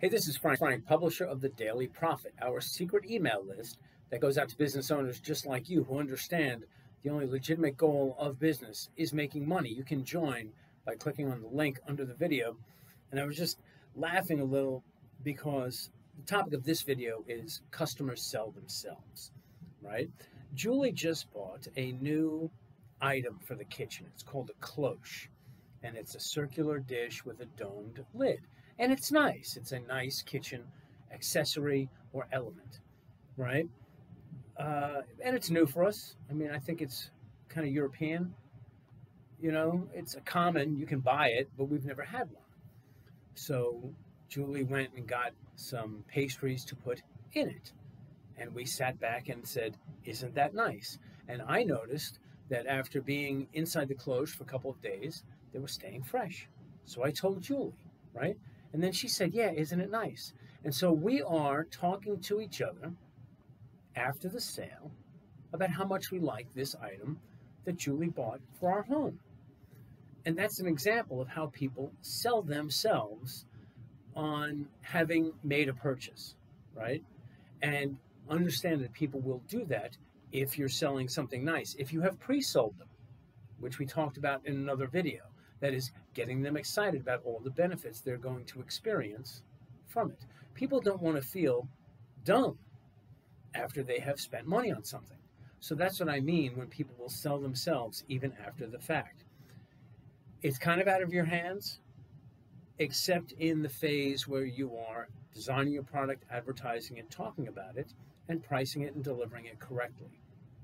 Hey, this is Frank, publisher of The Daily Profit, our secret email list that goes out to business owners just like you who understand the only legitimate goal of business is making money. You can join by clicking on the link under the video. And I was just laughing a little because the topic of this video is customers sell themselves, right? Julie just bought a new item for the kitchen. It's called a cloche, and it's a circular dish with a domed lid. And it's nice. It's a nice kitchen accessory or element, right? And it's new for us. I mean, I think it's kind of European. You know, it's a common, you can buy it, but we've never had one. So Julie went and got some pastries to put in it. And we sat back and said, isn't that nice? And I noticed that after being inside the cloche for a couple of days, they were staying fresh. So I told Julie, right? And then she said, yeah, isn't it nice? And so we are talking to each other after the sale about how much we like this item that Julie bought for our home. And that's an example of how people sell themselves on having made a purchase, right? And understand that people will do that if you're selling something nice, if you have pre-sold them, which we talked about in another video. That is getting them excited about all the benefits they're going to experience from it. People don't want to feel dumb after they have spent money on something. So that's what I mean when people will sell themselves even after the fact. It's kind of out of your hands, except in the phase where you are designing your product, advertising it, talking about it, and pricing it and delivering it correctly,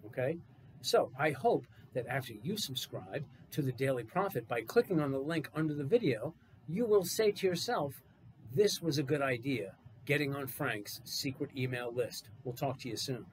okay? So I hope that after you subscribe to The Daily Profit by clicking on the link under the video, you will say to yourself, this was a good idea, getting on Frank's secret email list. We'll talk to you soon.